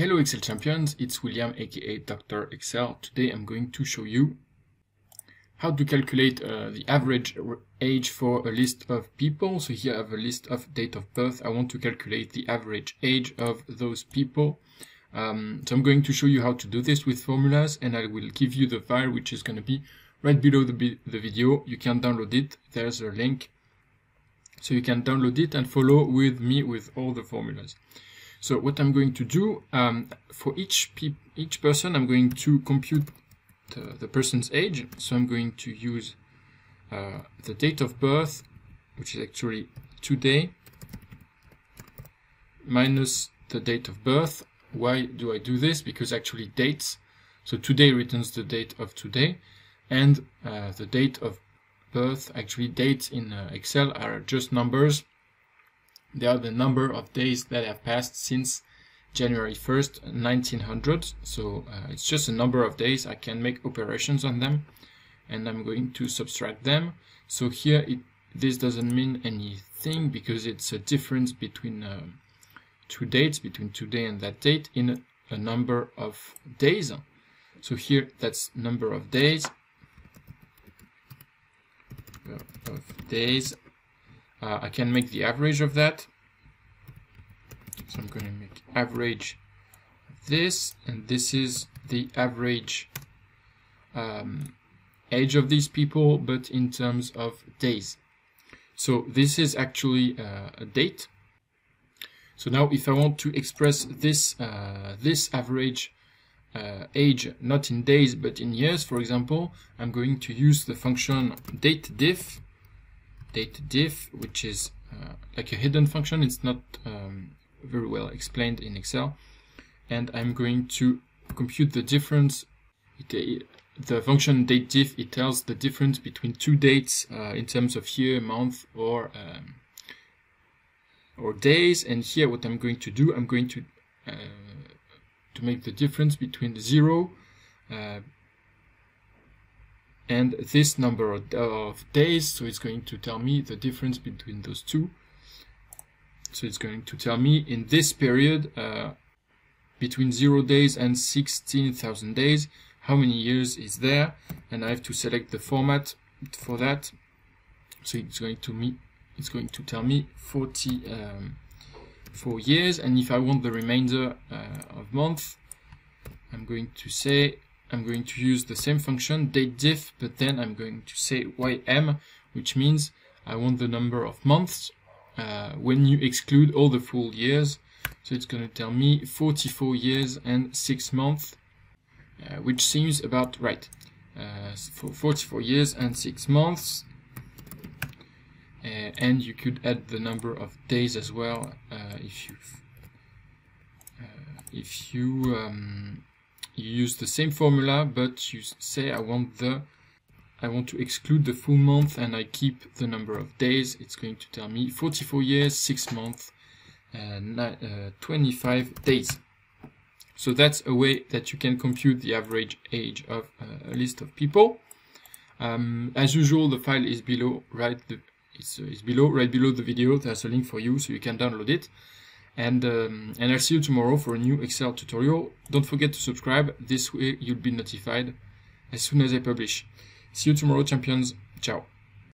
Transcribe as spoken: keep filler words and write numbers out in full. Hello Excel champions, it's William aka Doctor Excel. Today I'm going to show you how to calculate uh, the average age for a list of people. So here I have a list of date of birth. I want to calculate the average age of those people. Um, so I'm going to show you how to do this with formulas, and I will give you the file which is going to be right below the, the video. You can download it, there's a link. So you can download it and follow with me with all the formulas. So what I'm going to do, um, for each pe each person, I'm going to compute the, the person's age. So I'm going to use uh, the date of birth, which is actually today, minus the date of birth. Why do I do this? Because actually dates, so today returns the date of today, and uh, the date of birth, actually dates in uh, Excel are just numbers. They are the number of days that have passed since January first, nineteen hundred. So uh, it's just a number of days. I can make operations on them, and I'm going to subtract them. So here, it, this doesn't mean anything because it's a difference between uh, two dates, between today and that date, in a number of days. So here, that's number of days. Number of days. Uh, I can make the average of that, so I'm going to make average of this, and this is the average um, age of these people, but in terms of days. So this is actually uh, a date. So now if I want to express this, uh, this average uh, age, not in days but in years, for example, I'm going to use the function DATEDIF. DATEDIF, which is uh, like a hidden function. It's not um, very well explained in Excel, and I'm going to compute the difference. It, the function DATEDIF, it tells the difference between two dates uh, in terms of year, month, or um, or days. And here, what I'm going to do, I'm going to uh, to make the difference between zero. Uh, and this number of days, so it's going to tell me the difference between those two. So it's going to tell me in this period, uh, between zero days and sixteen thousand days, how many years is there, and I have to select the format for that. So it's going to me, it's going to tell me forty-four years, and if I want the remainder uh, of month, I'm going to say, I'm going to use the same function DATEDIF, but then I'm going to say Y M, which means I want the number of months uh, when you exclude all the full years. So it's going to tell me forty-four years and six months, uh, which seems about right. Uh, for forty-four years and six months, uh, and you could add the number of days as well uh, if you uh, if you um, you use the same formula, but you say I want the I want to exclude the full month and I keep the number of days. It's going to tell me forty-four years, six months, and uh, twenty-five days. So that's a way that you can compute the average age of uh, a list of people. Um, as usual, the file is below right the, it's, uh, it's below right below the video. There's a link for you, so you can download it. And, um, and I'll see you tomorrow for a new Excel tutorial. Don't forget to subscribe, this way you'll be notified as soon as I publish. See you tomorrow, champions. Ciao.